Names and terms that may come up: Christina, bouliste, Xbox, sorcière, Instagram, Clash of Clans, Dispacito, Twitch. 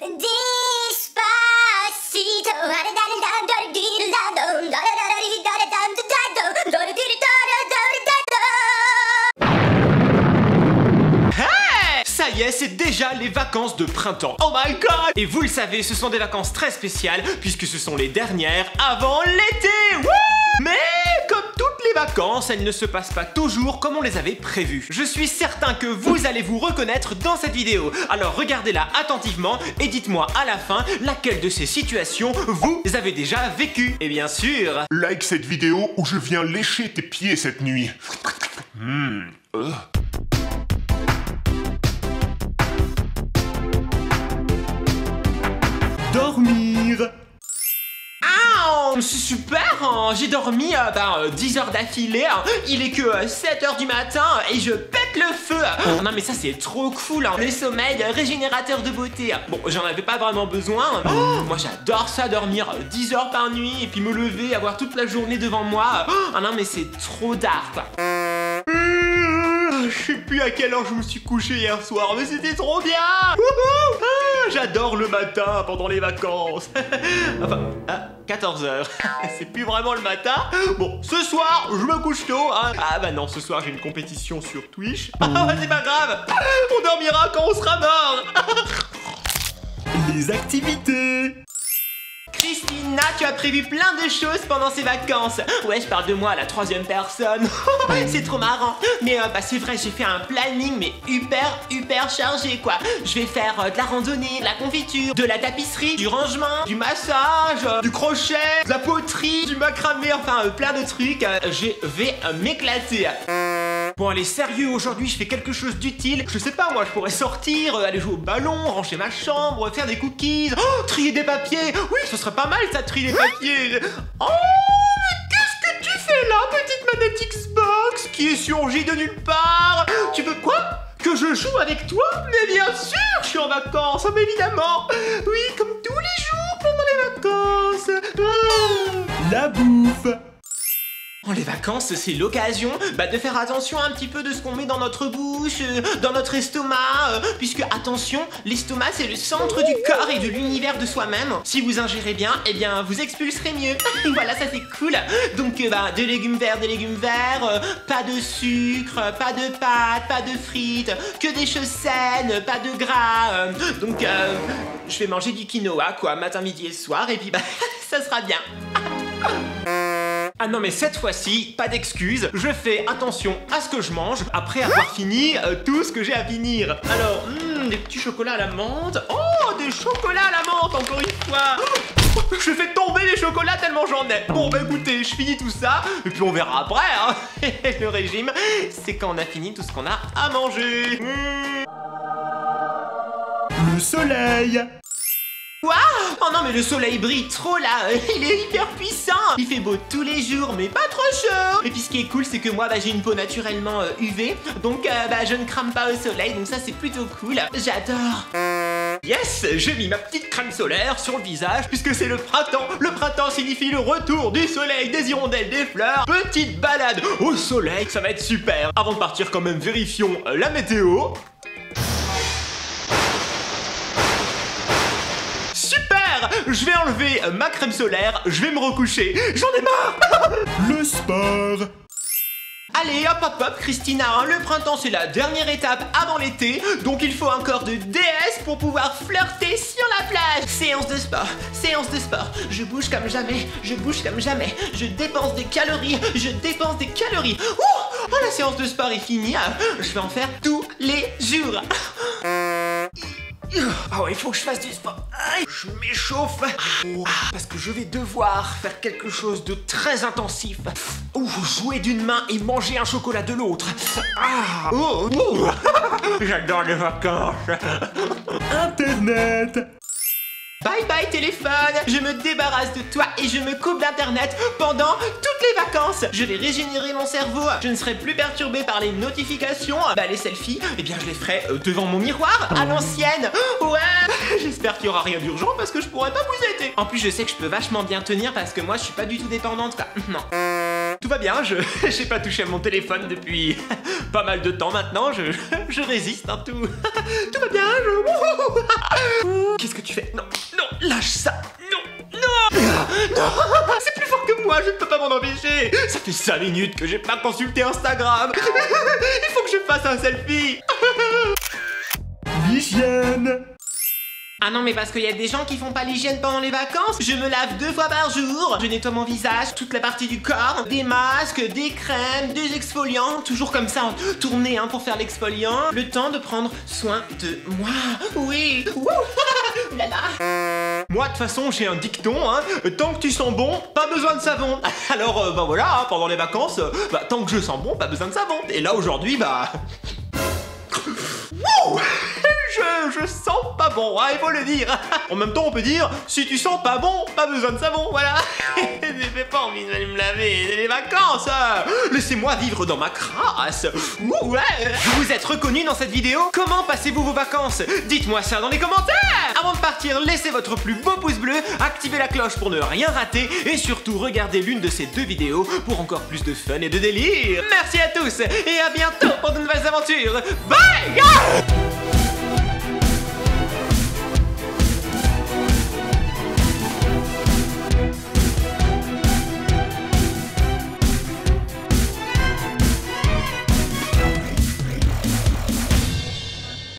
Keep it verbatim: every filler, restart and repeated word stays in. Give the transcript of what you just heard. Dispacito. Hey! Ça y est, c'est déjà les vacances de printemps. Oh my god! Et vous le savez, ce sont des vacances très spéciales puisque ce sont les dernières avant l'été. Wouh! Mais comme toutes les vacances, elles ne se passent pas toujours comme on les avait prévues. Je suis certain que vous allez vous reconnaître dans cette vidéo. Alors regardez-la attentivement et dites-moi à la fin laquelle de ces situations vous avez déjà vécu. Et bien sûr, like cette vidéo où je viens lécher tes pieds cette nuit. Mmh. Euh. Dormir. C'est super, hein. J'ai dormi euh, bah, euh, dix heures d'affilée, hein. Il est que euh, sept heures du matin et je pète le feu. Oh, non mais ça c'est trop cool, hein. Le sommeil, régénérateur de beauté. Bon, j'en avais pas vraiment besoin. Oh, moi j'adore ça, dormir dix heures par nuit et puis me lever, avoir toute la journée devant moi. Oh, non mais c'est trop dark. Mmh, je sais plus à quelle heure je me suis couché hier soir, mais c'était trop bien. Wouhou. Ah, j'adore le matin pendant les vacances. Enfin... Ah. quatorze heures, c'est plus vraiment le matin. Bon, ce soir, je me couche tôt, hein. Ah bah non, ce soir, j'ai une compétition sur Twitch. Ah bah c'est pas grave, on dormira quand on sera mort. Les activités. Christina, tu as prévu plein de choses pendant ces vacances. Ouais, je parle de moi à la troisième personne. C'est trop marrant. Mais euh, bah, c'est vrai, j'ai fait un planning, mais hyper, hyper chargé, quoi. Je vais faire euh, de la randonnée, de la confiture, de la tapisserie, du rangement, du massage, euh, du crochet, de la poterie, du macramé, enfin, euh, plein de trucs. Euh, je vais euh, m'éclater. Bon, allez, sérieux, aujourd'hui, je fais quelque chose d'utile. Je sais pas, moi, je pourrais sortir, euh, aller jouer au ballon, ranger ma chambre, faire des cookies, oh, trier des papiers. Oui, ce serait pas mal ça, trier les papiers. Oh, mais qu'est-ce que tu fais là, petite manette Xbox qui est surgie de nulle part? Tu veux quoi? Que je joue avec toi? Mais bien sûr, je suis en vacances, mais évidemment. Oui, comme tous les jours pendant les vacances. Ah. La bouffe. Oh, les vacances, c'est l'occasion bah, de faire attention un petit peu de ce qu'on met dans notre bouche, euh, dans notre estomac, euh, puisque attention, l'estomac c'est le centre du corps et de l'univers de soi-même. Si vous ingérez bien, eh bien vous expulserez mieux. Voilà, ça c'est cool. Donc euh, bah, des légumes verts, des légumes verts, euh, pas de sucre, pas de pâtes, pas de frites, que des choses saines, pas de gras. Euh, donc euh, je vais manger du quinoa quoi, matin, midi et soir, et puis bah ça sera bien. Ah non mais cette fois-ci, pas d'excuses, je fais attention à ce que je mange après avoir fini euh, tout ce que j'ai à finir. Alors, hmm, des petits chocolats à la menthe. Oh, des chocolats à la menthe, encore une fois. Oh, je fais tomber les chocolats tellement j'en ai. Bon bah écoutez, je finis tout ça, et puis on verra après, hein. Le régime, c'est quand on a fini tout ce qu'on a à manger. Mmh. Le soleil. Waouh! Oh non mais le soleil brille trop là, il est hyper puissant. Il fait beau tous les jours mais pas trop chaud. Et puis ce qui est cool c'est que moi bah, j'ai une peau naturellement euh, U V. Donc euh, bah, je ne crame pas au soleil, donc ça c'est plutôt cool. J'adore. Yes, j'ai mis ma petite crème solaire sur le visage puisque c'est le printemps. Le printemps signifie le retour du soleil, des hirondelles, des fleurs. Petite balade au soleil, ça va être super. Avant de partir quand même vérifions la météo. Je vais enlever ma crème solaire, je vais me recoucher, j'en ai marre. Le sport. Allez, hop hop hop, Christina, hein, le printemps c'est la dernière étape avant l'été, donc il faut un corps de déesse pour pouvoir flirter sur la plage. Séance de sport, séance de sport, je bouge comme jamais, je bouge comme jamais, je dépense des calories, je dépense des calories. Ouh, oh, la séance de sport est finie, hein. Je vais en faire tous les jours. Ah ouais, il faut que je fasse du sport. Je m'échauffe parce que je vais devoir faire quelque chose de très intensif. Ou jouer d'une main et manger un chocolat de l'autre. Ah. Oh. Oh. J'adore les vacances. Internet. Bye bye téléphone, je me débarrasse de toi et je me coupe d'internet pendant toutes les vacances. Je vais régénérer mon cerveau, je ne serai plus perturbée par les notifications. Bah les selfies, eh bien je les ferai devant mon miroir, à l'ancienne. Ouais, j'espère qu'il n'y aura rien d'urgent parce que je pourrais pas vous aider. En plus je sais que je peux vachement bien tenir parce que moi je suis pas du tout dépendante quoi, non. Tout va bien, je n'ai pas touché à mon téléphone depuis pas mal de temps maintenant, je, je résiste à tout. Tout va bien, je... qu'est-ce que tu fais? Non, non, lâche ça. Non, non, non, c'est plus fort que moi, je ne peux pas m'en empêcher. Ça fait cinq minutes que j'ai pas consulté Instagram. Il faut que je fasse un selfie. L'hygiène. Ah non mais parce qu'il y a des gens qui font pas l'hygiène pendant les vacances. Je me lave deux fois par jour. Je nettoie mon visage, toute la partie du corps. Des masques, des crèmes, des exfoliants. Toujours comme ça, tourner hein, pour faire l'exfoliant. Le temps de prendre soin de moi. Oui. Ouh là là. Moi de toute façon j'ai un dicton hein. Tant que tu sens bon, pas besoin de savon. Alors euh, bah voilà, hein, pendant les vacances euh, bah, tant que je sens bon, pas besoin de savon. Et là aujourd'hui bah... Wouh. Je, je sens pas bon, hein, il faut le dire. En même temps, on peut dire, si tu sens pas bon, pas besoin de savon, voilà. Je n'ai pas envie d'aller me laver, c'est les vacances. Laissez-moi vivre dans ma crasse. Ouh, ouais. Vous êtes reconnus dans cette vidéo? Comment passez-vous vos vacances? Dites-moi ça dans les commentaires. Avant de partir, laissez votre plus beau pouce bleu, activez la cloche pour ne rien rater et surtout, regardez l'une de ces deux vidéos pour encore plus de fun et de délire. Merci à tous et à bientôt pour de nouvelles aventures. Bye.